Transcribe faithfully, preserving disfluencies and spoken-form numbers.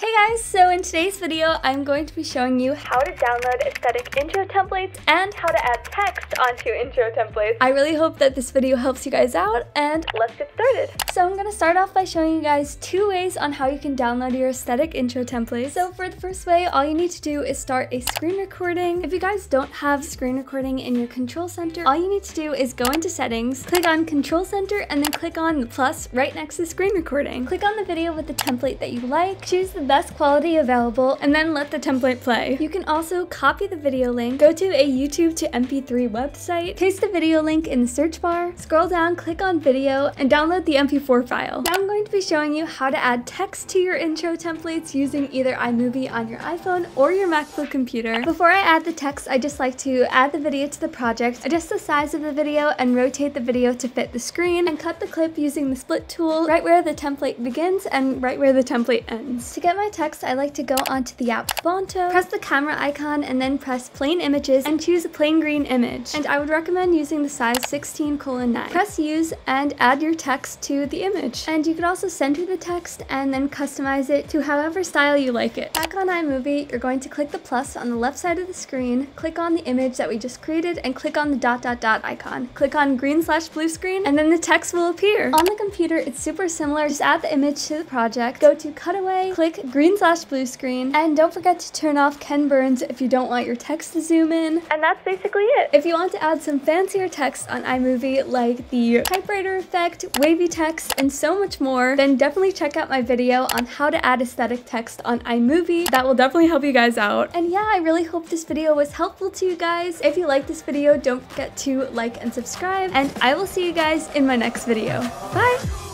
Hey guys, so in today's video, I'm going to be showing you how to download aesthetic intro templates and how to add text onto intro templates. I really hope that this video helps you guys out, and let's get started. So I'm gonna start off by showing you guys two ways on how you can download your aesthetic intro templates. So for the first way, all you need to do is start a screen recording. If you guys don't have screen recording in your control center, all you need to do is go into settings, click on control center, and then click on the plus right next to screen recording. Click on the video with the template that you like, choose the best quality available, and then let the template play. You can also copy the video link, go to a YouTube to M P three website, paste the video link in the search bar, scroll down, click on video, and download the M P four file. Now I'm going to be showing you how to add text to your intro templates using either iMovie on your iPhone or your MacBook computer. Before I add the text, I just like to add the video to the project, adjust the size of the video, and rotate the video to fit the screen, and cut the clip using the split tool right where the template begins and right where the template ends. To get my text, I like to go onto the app Phonto, press the camera icon, and then press plain images and choose a plain green image. And I would recommend using the size sixteen colon nine. Press use and add your text to the image. And you could also center the text and then customize it to however style you like it. Back on iMovie, you're going to click the plus on the left side of the screen, click on the image that we just created, and click on the dot dot dot icon. Click on green slash blue screen, and then the text will appear. On the computer, it's super similar. Just add the image to the project, go to cutaway, click green slash blue screen, and don't forget to turn off Ken Burns if you don't want your text to zoom in. And that's basically it. If you want to add some fancier text on iMovie, like the typewriter effect, wavy text, and so much more, then definitely check out my video on how to add aesthetic text on iMovie. That will definitely help you guys out. And yeah, I really hope this video was helpful to you guys. If you like this video, don't forget to like and subscribe, and I will see you guys in my next video. Bye!